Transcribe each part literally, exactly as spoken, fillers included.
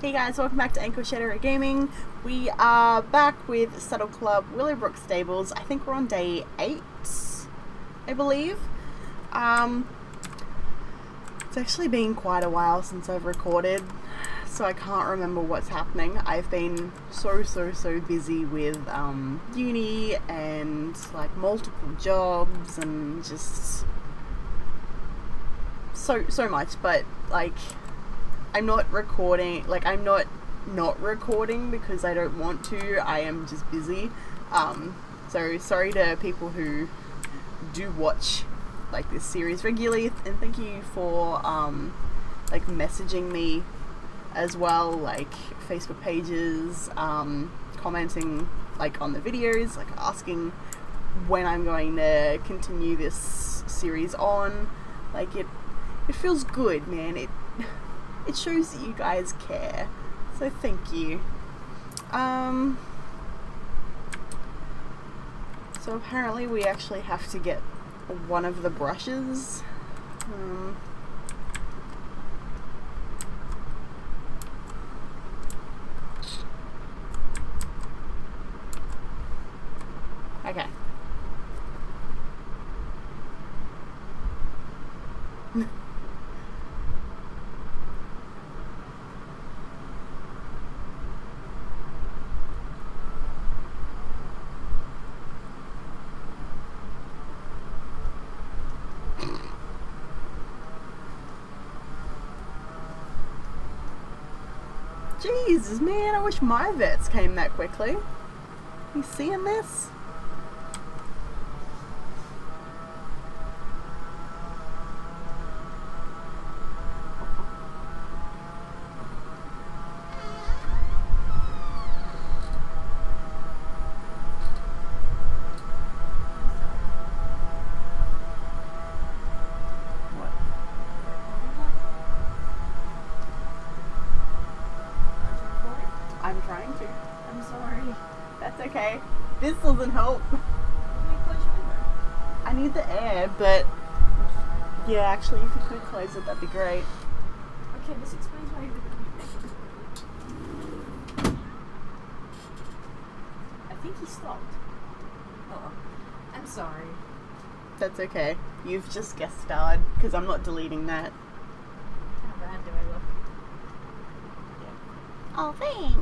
Hey guys, welcome back to Ankle Shatterer Gaming. We are back with Saddle Club Willowbrook Stables. I think we're on day eight, I believe. Um, it's actually been quite a while since I've recorded, so I can't remember what's happening. I've been so, so, so busy with um, uni and like multiple jobs and just so, so much, but like I'm not recording, like I'm not not recording because I don't want to. I am just busy. Um, so sorry to people who do watch like this series regularly, and thank you for um, like messaging me as well, like Facebook pages, um, commenting like on the videos, like asking when I'm going to continue this series on. Like it, it feels good, man. It. It shows that you guys care, so thank you. Um, so apparently we actually have to get one of the brushes. Um, okay. Jesus, man, I wish my vets came that quickly. You seeing this? Okay, this doesn't help. I need the air, but yeah, actually, if you could close it, that'd be great. Okay, this explains why you would. I think he stopped. Oh, I'm sorry. That's okay. You've just guest starred because I'm not deleting that. How bad do I look? Yeah. Oh, thanks.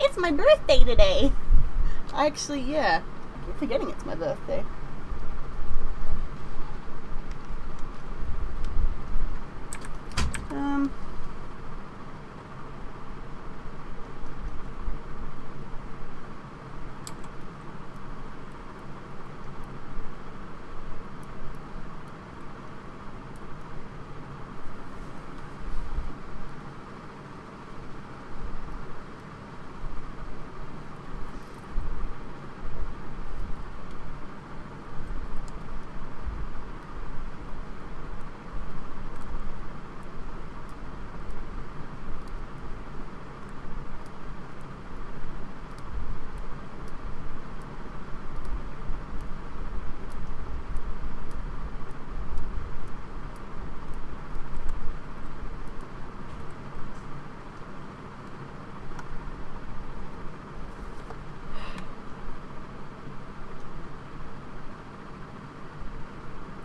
It's my birthday today! Actually, yeah. I keep forgetting it's my birthday. Um.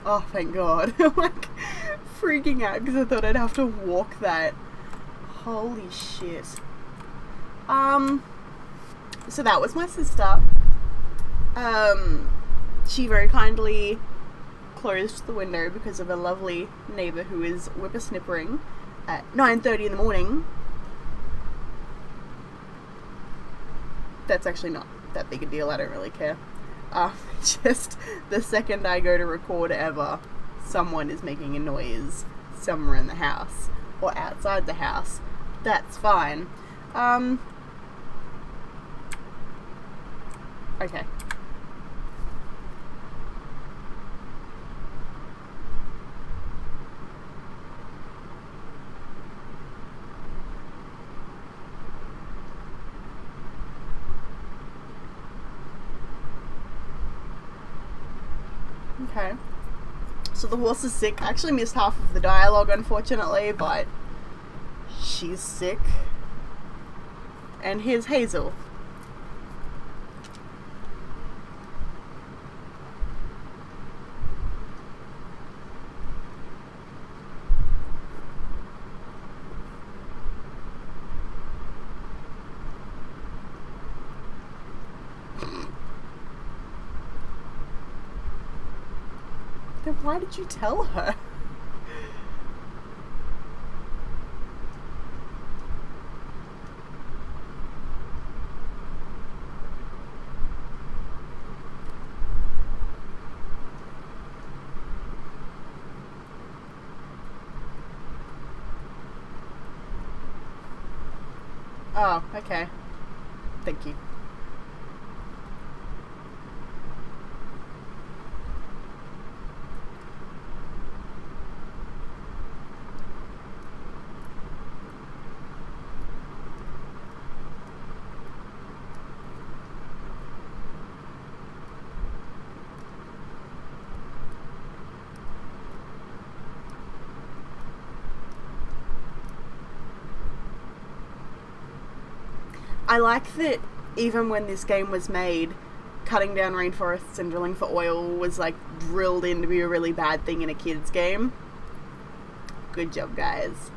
Oh, thank God. I'm like freaking out because I thought I'd have to walk that. Holy shit. Um, so that was my sister. Um, she very kindly closed the window because of a lovely neighbour who is whippersnippering at nine thirty in the morning. That's actually not that big a deal. I don't really care. Uh, just the second I go to record ever, someone is making a noise somewhere in the house or outside the house. That's fine. Um, okay. Okay. So the horse is sick. I actually missed half of the dialogue, unfortunately, but she's sick. And here's Hazel. Then why did you tell her? Oh, okay. Thank you. I like that even when this game was made, cutting down rainforests and drilling for oil was like drilled in to be a really bad thing in a kid's game. Good job, guys.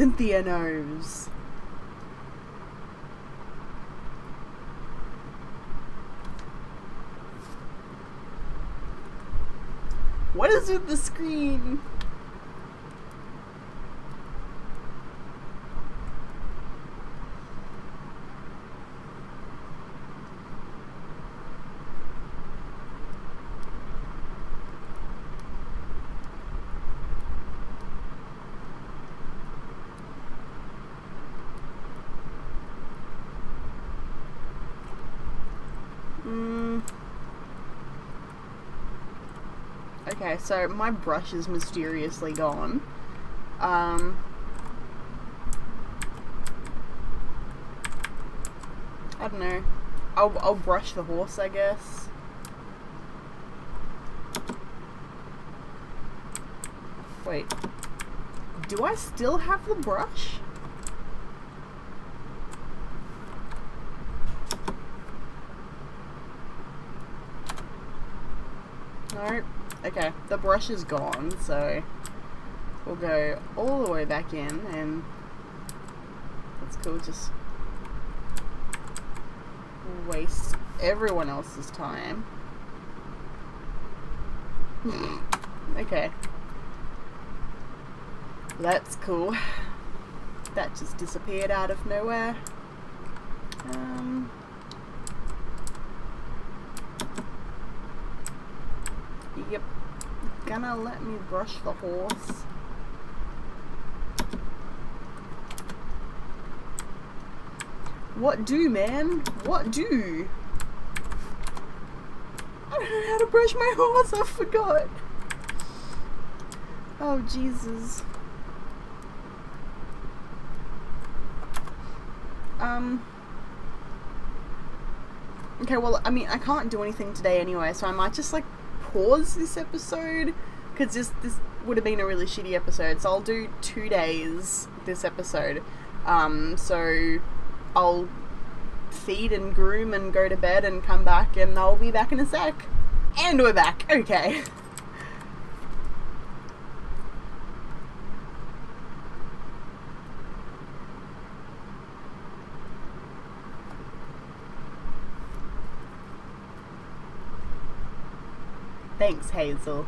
Cynthia knows. What is with the screen? Okay, so my brush is mysteriously gone. Um, I don't know. I'll, I'll brush the horse, I guess. Wait. Do I still have the brush? Nope. Okay, the brush is gone, so we'll go all the way back in, and that's cool, just waste everyone else's time. Okay. That's cool. That just disappeared out of nowhere. Um... Yep. Gonna let me brush the horse. What do, man? What do? I don't know how to brush my horse, I forgot. Oh, Jesus. Um... Okay, well, I mean, I can't do anything today anyway, so I might just, like, pause this episode, because this, this would have been a really shitty episode, so I'll do two days this episode. Um, so I'll feed and groom and go to bed and come back, and I'll be back in a sec. And we're back, okay. Thanks, Hazel.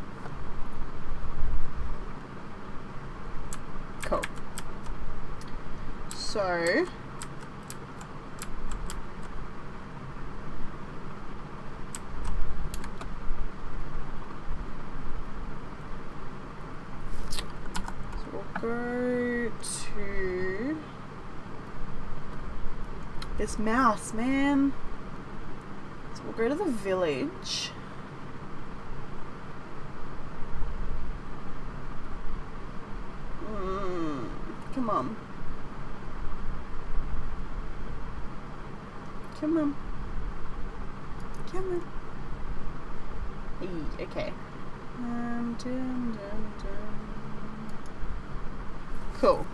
Cool. So... So we'll go to... This mouse, man. So we'll go to the village. Mm, come on. Come on. Come on. E okay. Um, dun, dun, dun. Cool.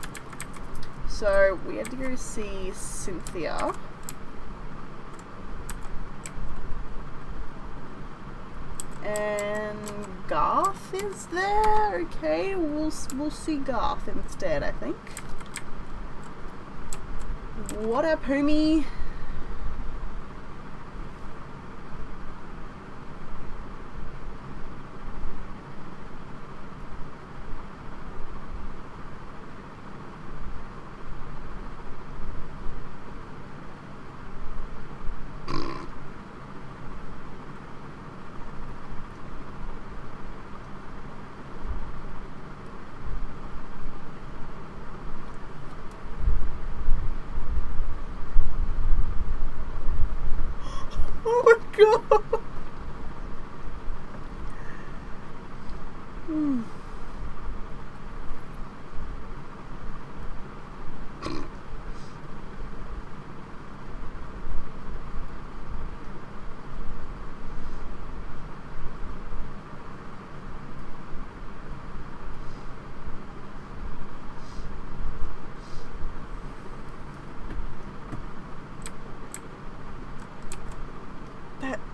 So we had to go see Cynthia. And Garth is there. Okay, we'll we'll see Garth instead, I think. What up, homie?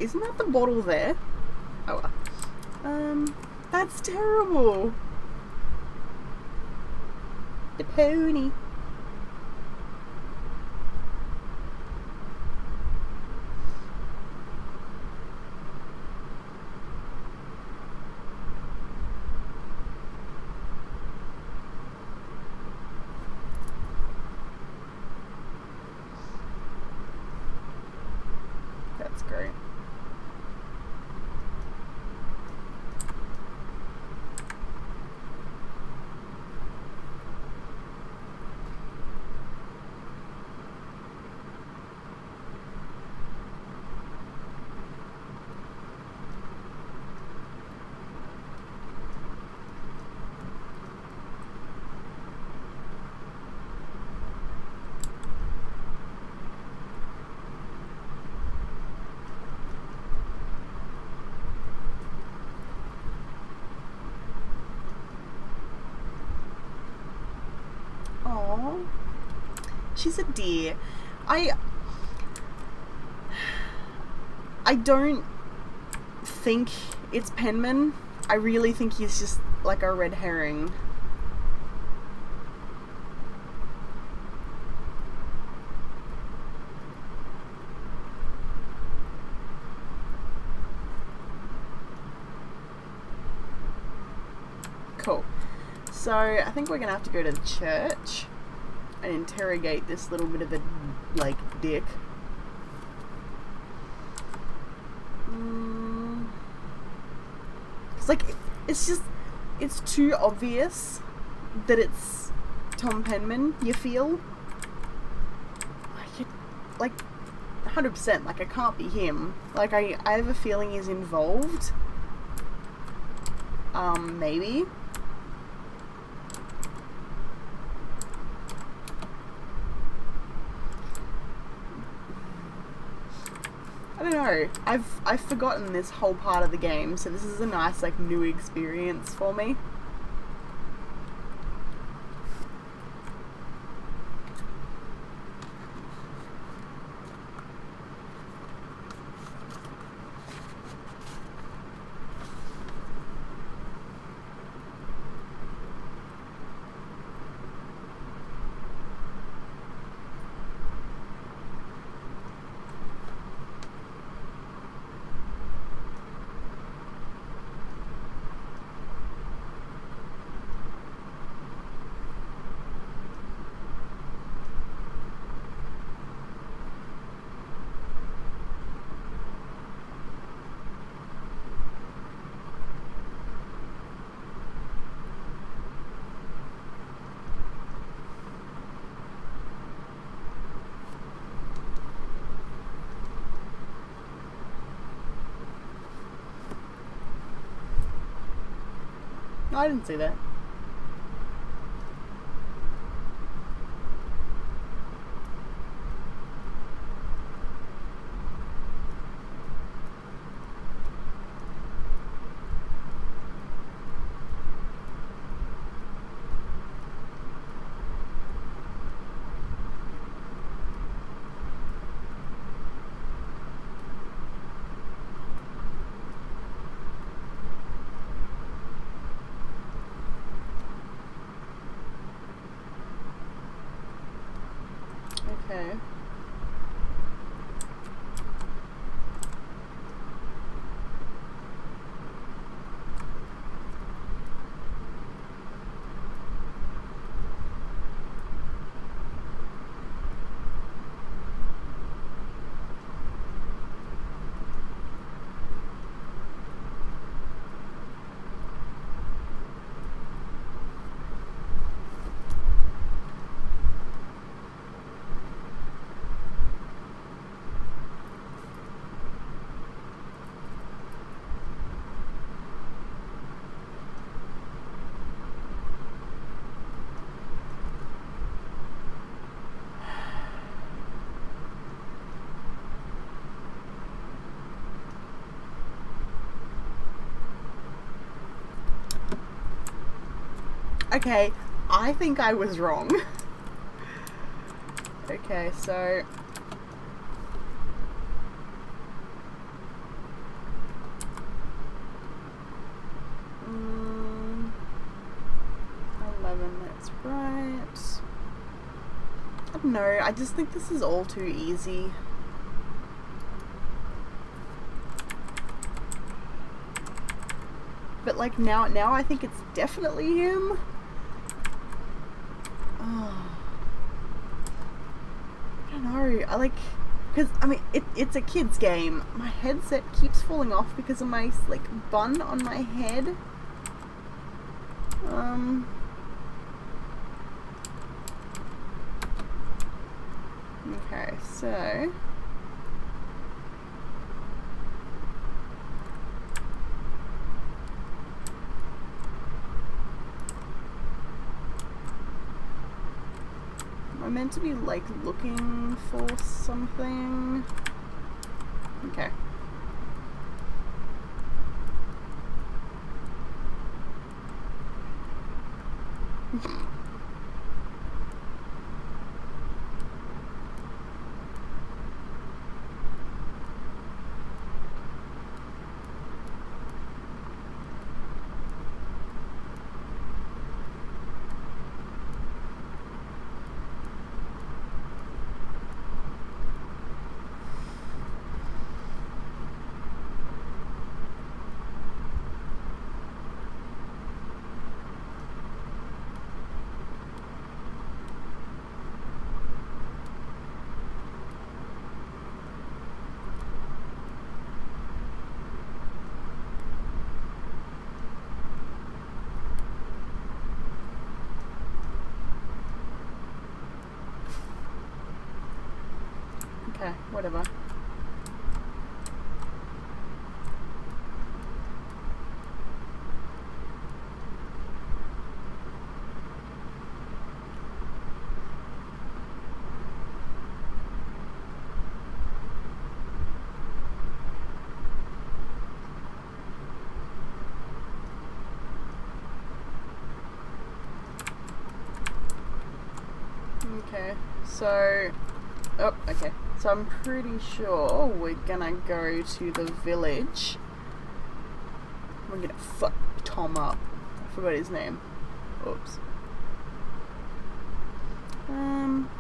Isn't that the bottle there? Oh well. Um, that's terrible. The pony. That's great. She's a dear. I I don't think it's Penman. I really think he's just like a red herring. Cool. So I think we're gonna have to go to the church and interrogate this little bit of a, like, dick. Mm. It's like, it's just, it's too obvious that it's Tom Penman, you feel? Like, it, like, one hundred percent, like, it can't be him. Like, I, I have a feeling he's involved. Um, maybe. I don't know, I've, I've forgotten this whole part of the game, so this is a nice, like, new experience for me. No, I didn't see that. Okay. Okay, I think I was wrong. Okay, so... Um, eleven, that's right. I don't know, I just think this is all too easy. But like now, now I think it's definitely him. I like, because I mean it, it's a kid's game. My headset keeps falling off because of my like bun on my head. Um, okay, so I'm meant to be like looking for something. Okay. Okay, whatever. Okay, so... Oh, okay. So I'm pretty sure we're gonna go to the village. We're gonna fuck Tom up. I forgot his name. Oops. Um,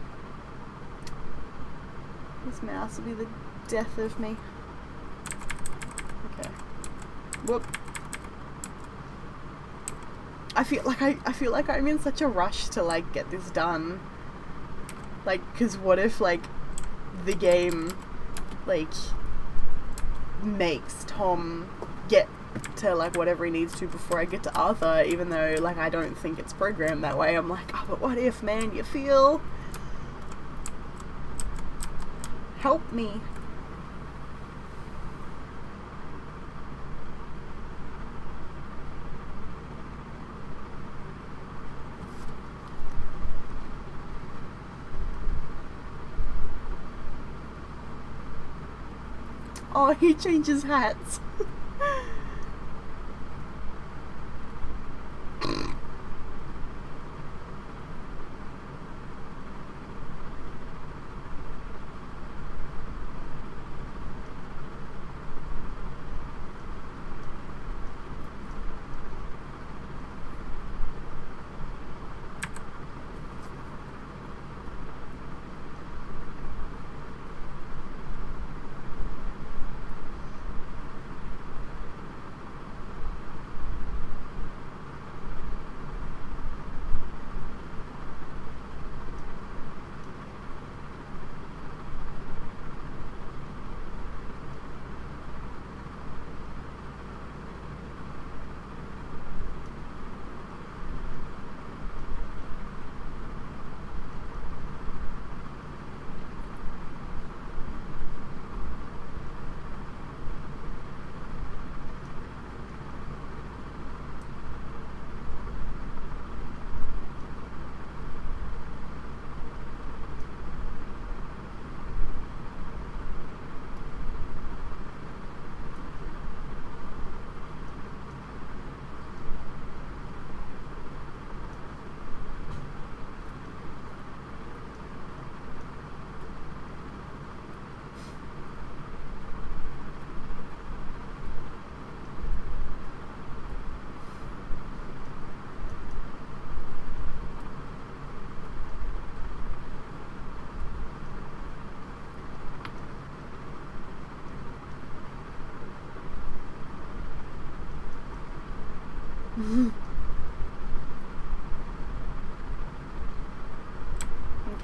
this mouse will be the death of me. Okay. Whoop. I feel like I, I feel like I'm in such a rush to like get this done. Like, cause what if like the game like makes Tom get to like whatever he needs to before I get to Arthur, even though like I don't think it's programmed that way. I'm like, oh, but what if, man? You feel? Help me. Oh, he changes hats.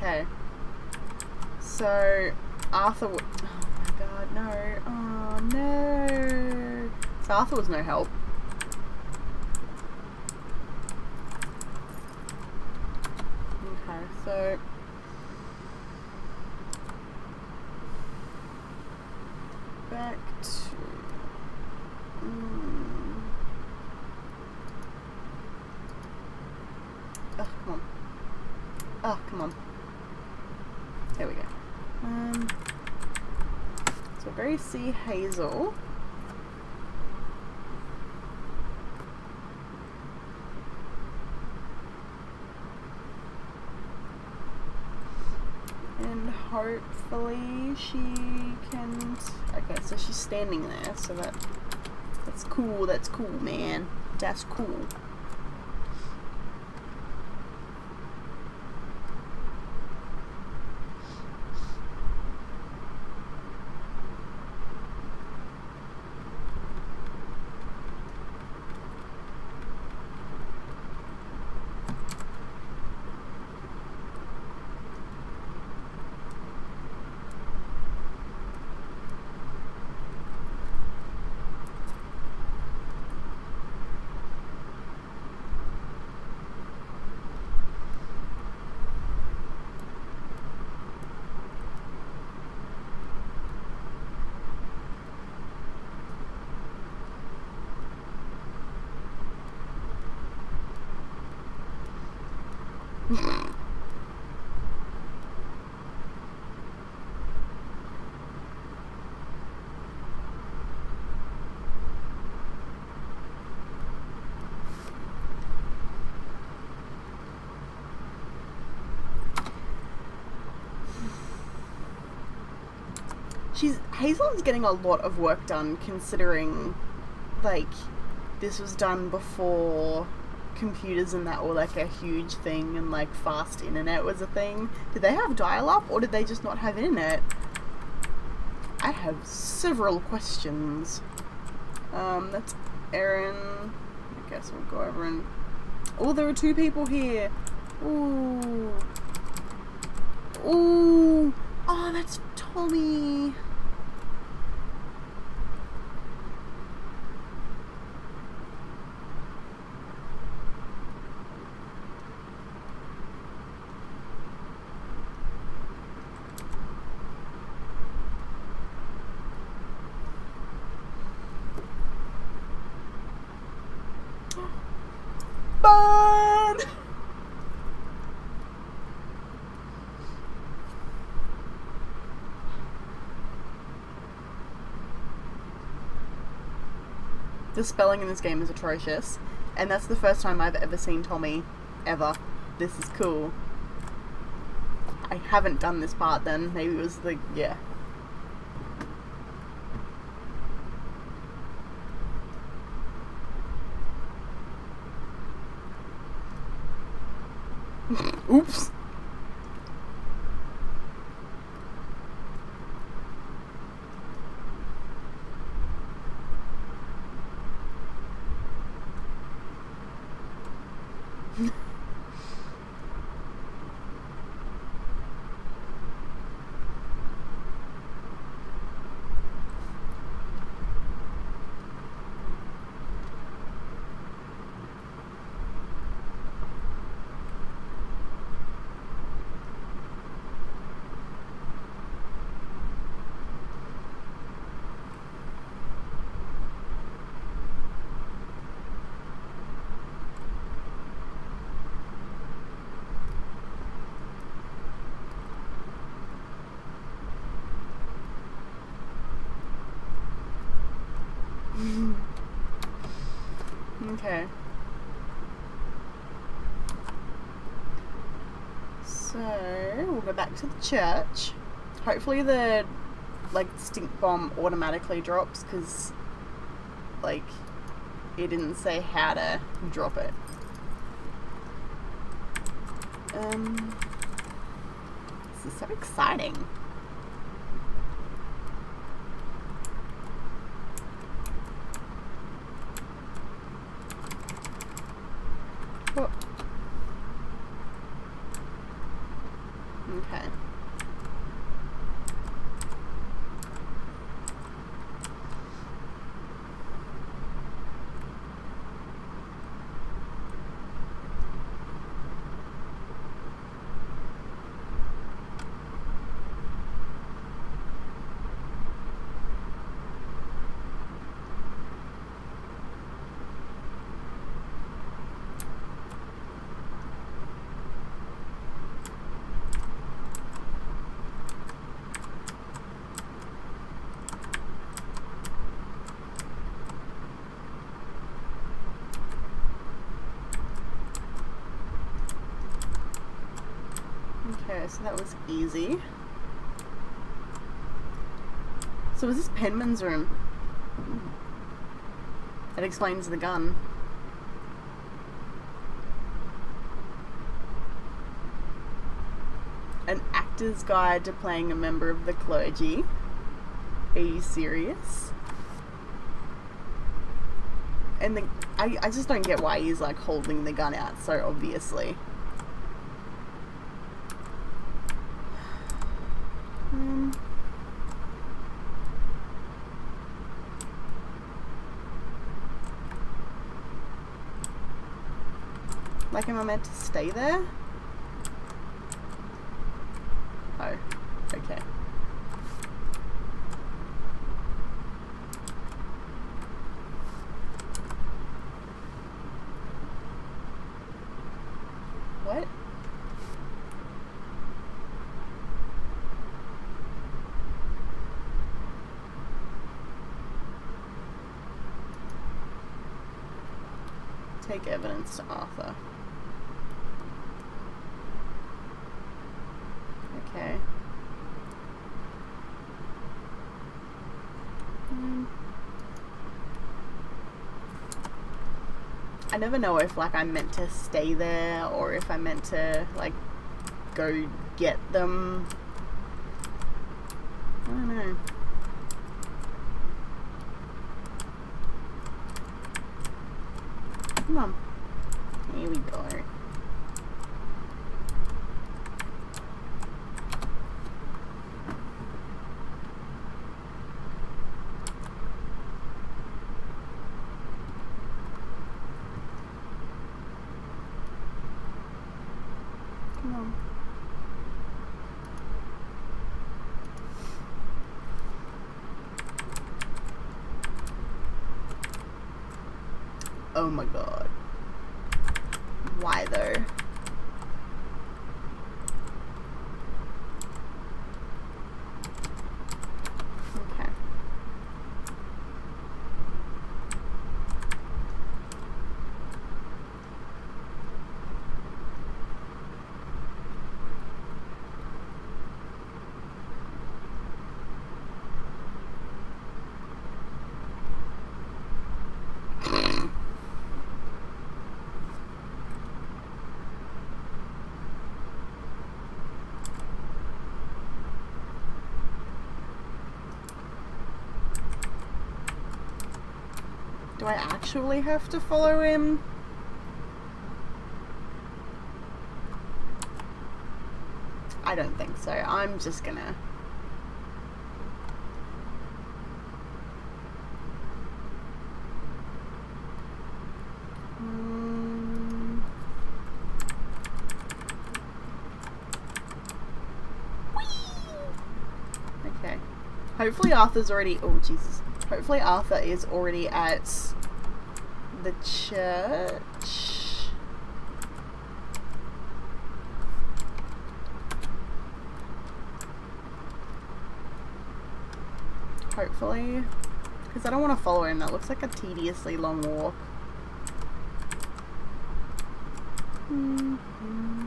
Okay, so Arthur w oh my god, no, oh no, so Arthur was no help. Okay, so back to mm. Oh, come on. Oh, come on. There we go. Um, so Berry Sea Hazel. And hopefully she can... Okay, so she's standing there, so that that's cool, that's cool, man. That's cool. She's Hazel's getting a lot of work done, considering like this was done before computers and that were like a huge thing, and like fast internet was a thing. Did they have dial-up or did they just not have internet? I have several questions. Um, that's Erin. I guess we'll go over and... Oh, there are two people here. Ooh. Ooh. Oh, that's Tommy. The spelling in this game is atrocious, and that's the first time I've ever seen Tommy, ever. This is cool. I haven't done this part then, maybe it was the, yeah. Oops! Okay. So we'll go back to the church. Hopefully the like stink bomb automatically drops, because like it didn't say how to drop it. Um, this is so exciting. Okay. Okay, so that was easy. So was this Penman's room? That explains the gun. An actor's guide to playing a member of the clergy. Are you serious? And the, I, I just don't get why he's like holding the gun out so obviously. Like, am I meant to stay there? Oh, okay. What? Take evidence to Arthur. Okay. Mm. I never know if like I'm meant to stay there or if I'm meant to like go get them. I don't know. Come on. Here we go. Oh my god. Why though? Okay. Do I actually have to follow him? I don't think so. I'm just gonna... Mm. Okay. Hopefully Arthur's already... Oh, Jesus. Hopefully Arthur is already at the church. Hopefully. Because I don't want to follow him. That looks like a tediously long walk. Mm-hmm.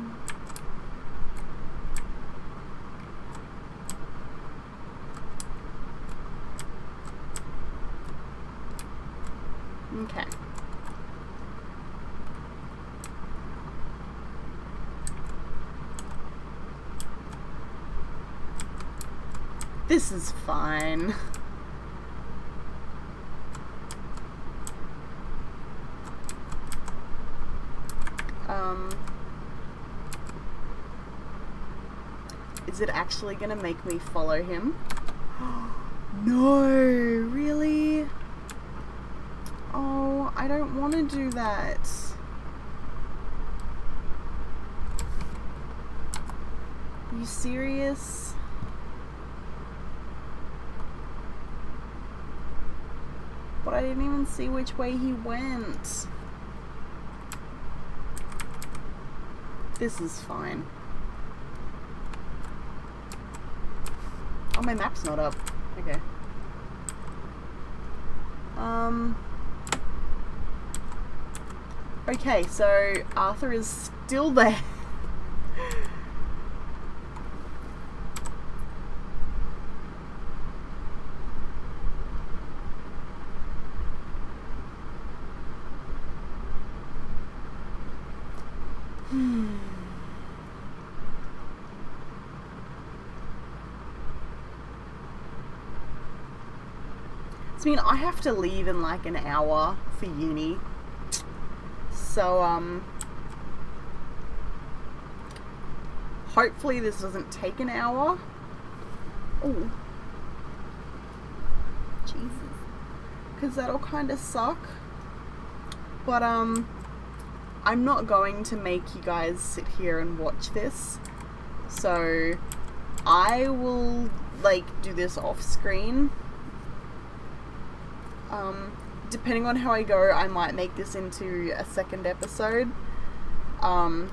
Okay. This is fine. Um, is it actually gonna make me follow him? No, really? Oh, I don't want to do that. Are you serious? But I didn't even see which way he went. This is fine. Oh, my map's not up. Okay. Um... Okay, so Arthur is still there. Hmm. So, I mean, I have to leave in like an hour for uni. So, um, hopefully this doesn't take an hour. Oh, Jesus, because that'll kind of suck. But, um, I'm not going to make you guys sit here and watch this. So, I will, like, do this off screen. Um... Depending on how I go, I might make this into a second episode. Um,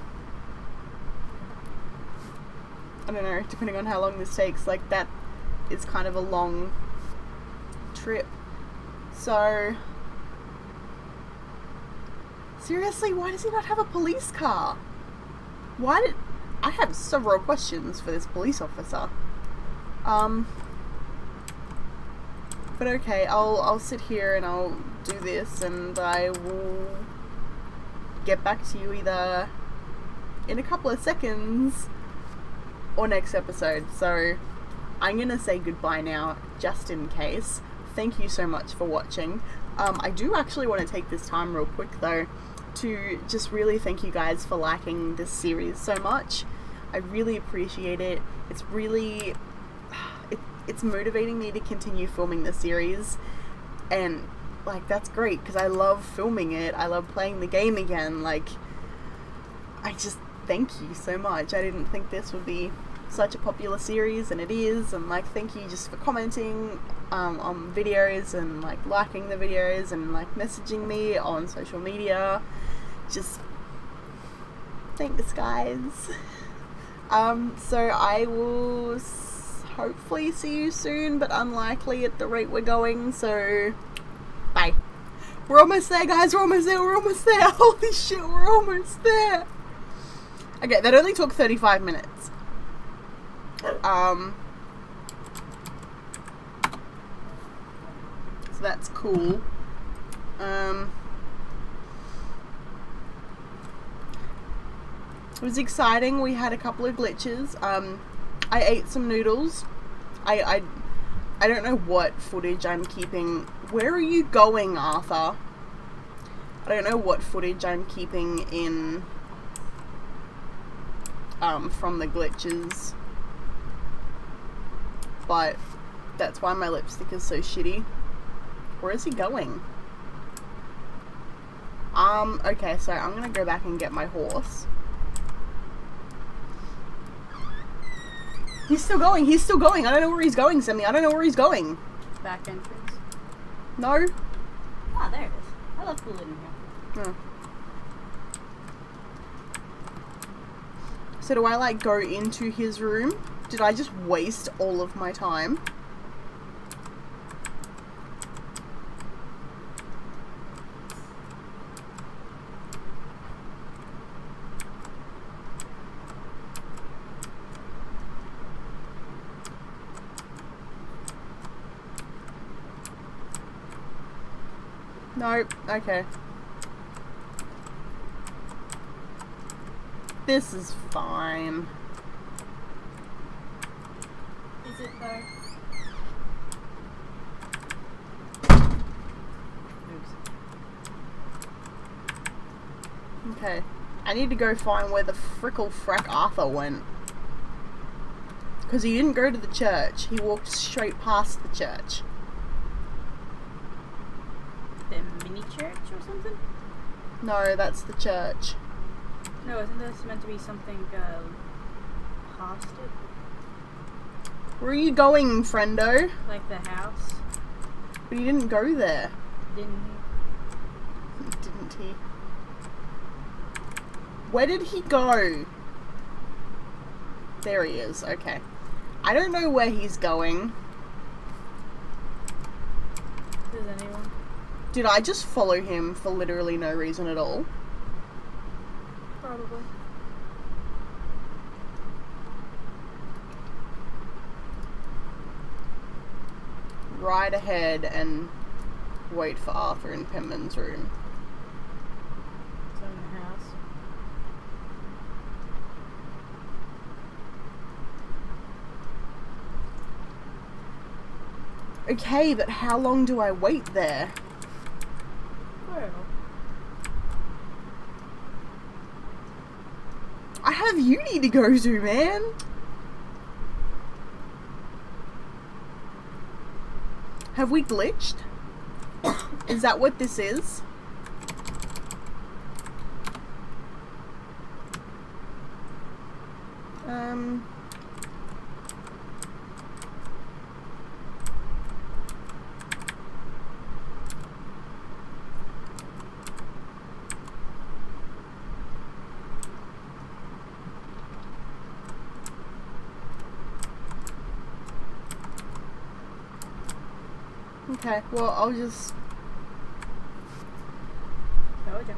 I don't know, depending on how long this takes. Like, that is kind of a long trip. So, seriously, why does he not have a police car? Why did... I have several questions for this police officer. Um... But okay, I'll, I'll sit here and I'll do this and I will get back to you either in a couple of seconds or next episode. So I'm going to say goodbye now, just in case. Thank you so much for watching. Um, I do actually want to take this time real quick though to just really thank you guys for liking this series so much. I really appreciate it. It's really... it's motivating me to continue filming the series, and like that's great because I love filming it. I love playing the game again. Like, I just thank you so much. I didn't think this would be such a popular series, and it is. And like, thank you just for commenting um, on videos and like liking the videos and like messaging me on social media. Just thanks, guys. um, so I will. Hopefully see you soon, but unlikely at the rate we're going, so bye. We're almost there, guys, we're almost there, we're almost there. Holy shit, we're almost there. Okay, that only took thirty-five minutes. Um So that's cool. Um It was exciting, we had a couple of glitches. Um I ate some noodles. I, I I don't know what footage I'm keeping. Where are you going, Arthur? I don't know what footage I'm keeping in um, from the glitches, but that's why my lipstick is so shitty. Where is he going? Um, okay, so I'm gonna go back and get my horse. He's still going, he's still going. I don't know where he's going, Sammy. I don't know where he's going. Back entrance? No. Ah, there it is. I love cool in here. Yeah. So do I like go into his room? Did I just waste all of my time? Nope. Okay. This is fine. Is it though? Oops. Okay. I need to go find where the frickle frack Arthur went. Because he didn't go to the church. He walked straight past the church. Church or something? No, that's the church. No, isn't this meant to be something um, past it? Where are you going, friendo? Like the house. But he didn't go there. Didn't he? Didn't he? Where did he go? There he is, okay. I don't know where he's going. Does anyone? Did I just follow him for literally no reason at all? Probably. Ride ahead and wait for Arthur in Penman's room. It's in the house. Okay, but how long do I wait there? I have uni to go to, man. Have we glitched? Is that what this is? Um. Okay, well, I'll just... Told you.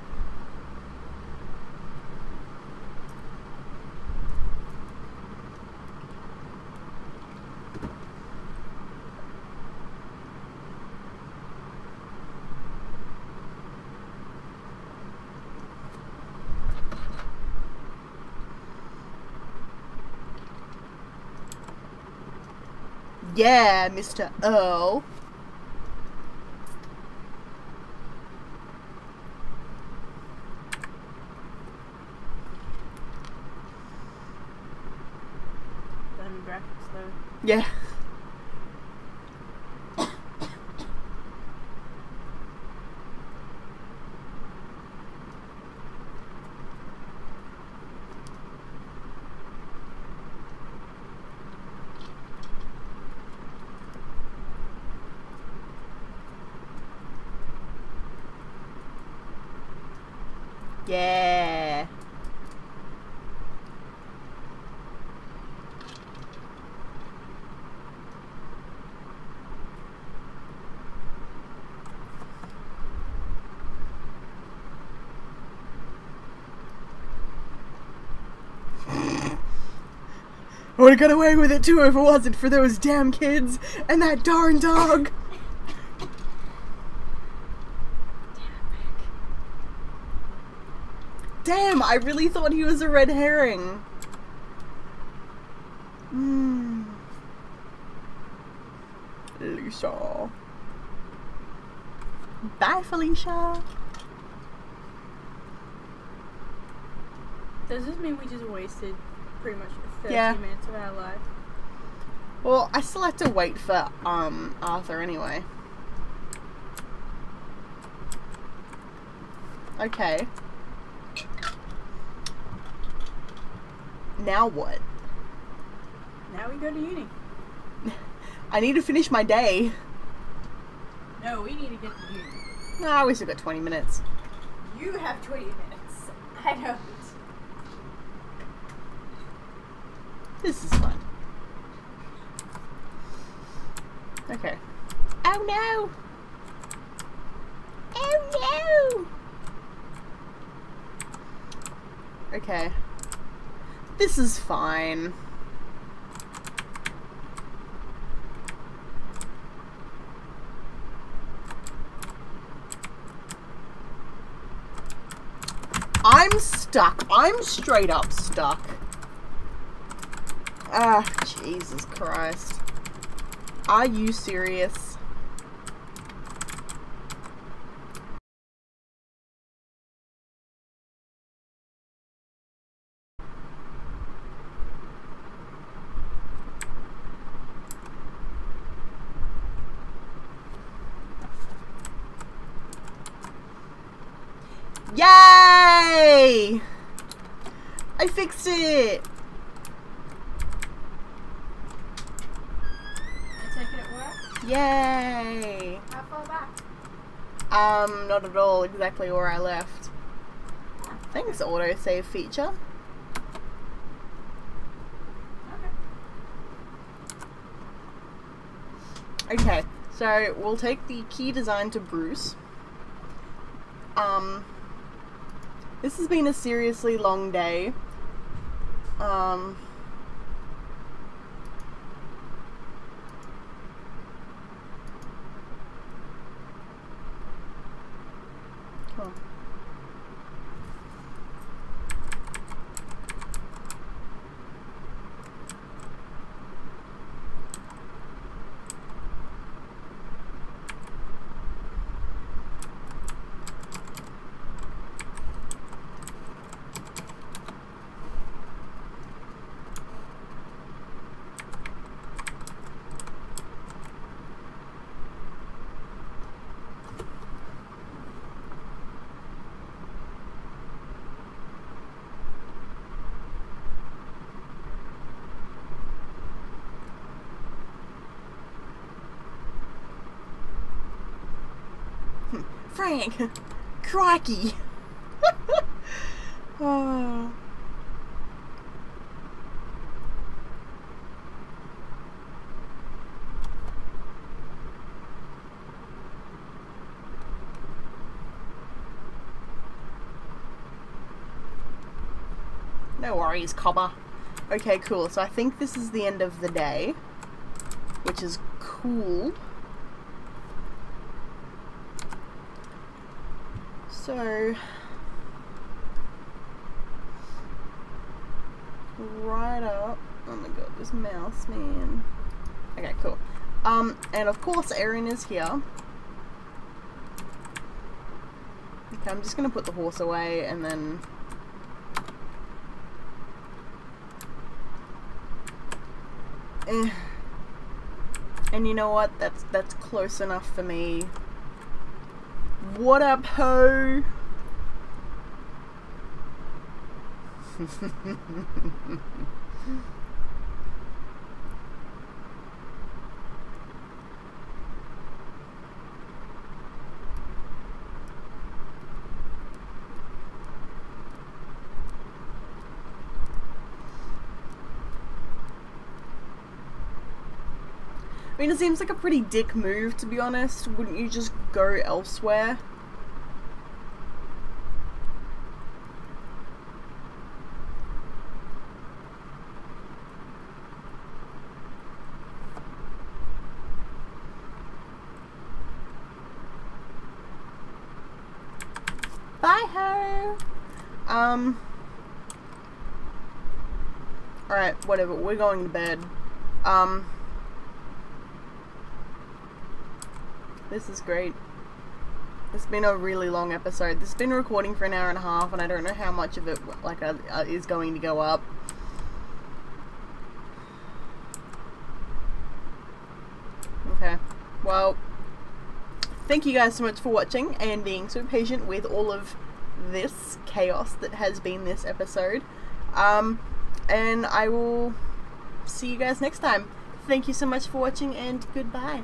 Yeah, Mister Earl. Yeah. Yeah. I would've got away with it too if it wasn't for those damn kids and that darn dog! Damn, I really thought he was a red herring. Mmm. Felicia. Bye, Felicia. Does this mean we just wasted pretty much thirty yeah. minutes of our life? Well, I still have to wait for um Arthur anyway. Okay. Now what? Now we go to uni. I need to finish my day. No, we need to get to uni. No, nah, we still got twenty minutes. You have twenty minutes. I don't. This is fun. Okay. Oh no! Oh no! Okay. This is fine. I'm stuck. I'm straight up stuck. Ah, Jesus Christ. Are you serious? Yay! I fixed it! Yay! How far back? Um, not at all. Exactly where I left. Ah, thanks, okay. Autosave feature. Okay. Okay. So we'll take the key design to Bruce. Um, this has been a seriously long day. Um. Frank! Crikey! Oh. No worries, Cobber. Okay, cool. So I think this is the end of the day, which is cool. So, right up, oh my god, this mouse, man. Okay, cool. Um, and of course Erin is here. Okay, I'm just gonna put the horse away and then... Eh. And you know what, that's, that's close enough for me. What up, ho? I mean, it seems like a pretty dick move, to be honest. Wouldn't you just go elsewhere? Bye, ho! Um... Alright, whatever. We're going to bed. Um... This is great. It's been a really long episode. It's been recording for an hour and a half, and I don't know how much of it like uh, is going to go up. Okay, well, thank you guys so much for watching and being so patient with all of this chaos that has been this episode. Um, and I will see you guys next time. Thank you so much for watching, and goodbye.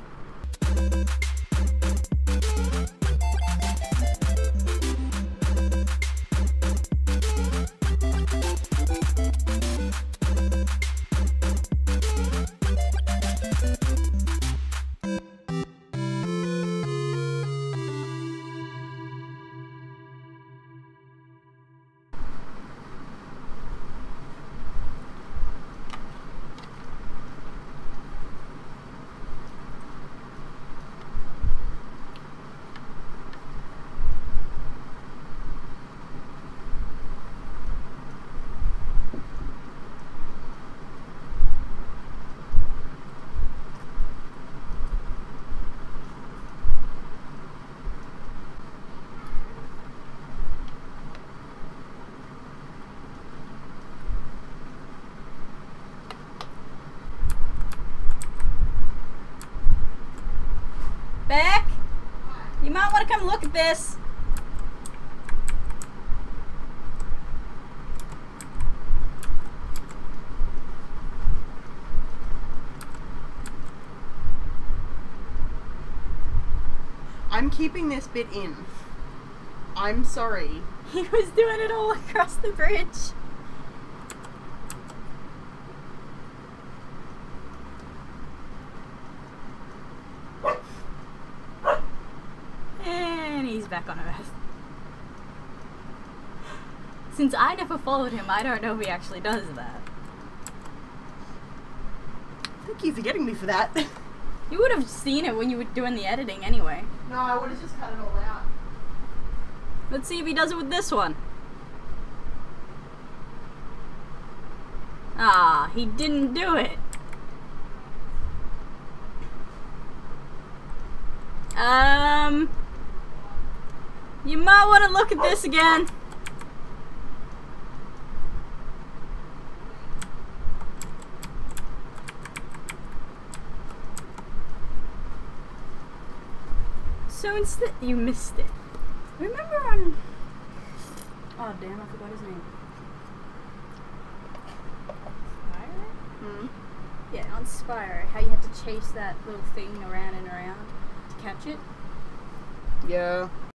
Come look at this. I'm keeping this bit in. I'm sorry. He was doing it all across the bridge. Back on Earth. Since I never followed him, I don't know if he actually does that. Thank you for getting me for that. You would have seen it when you were doing the editing anyway. No, I would have just cut it all out. Let's see if he does it with this one. Ah, he didn't do it. Um... You might want to look at this again. So instead, you missed it. Remember on... Oh damn, I forgot his name. Spyro? Mm. Yeah, on Spyro, how you had to chase that little thing around and around to catch it. Yeah.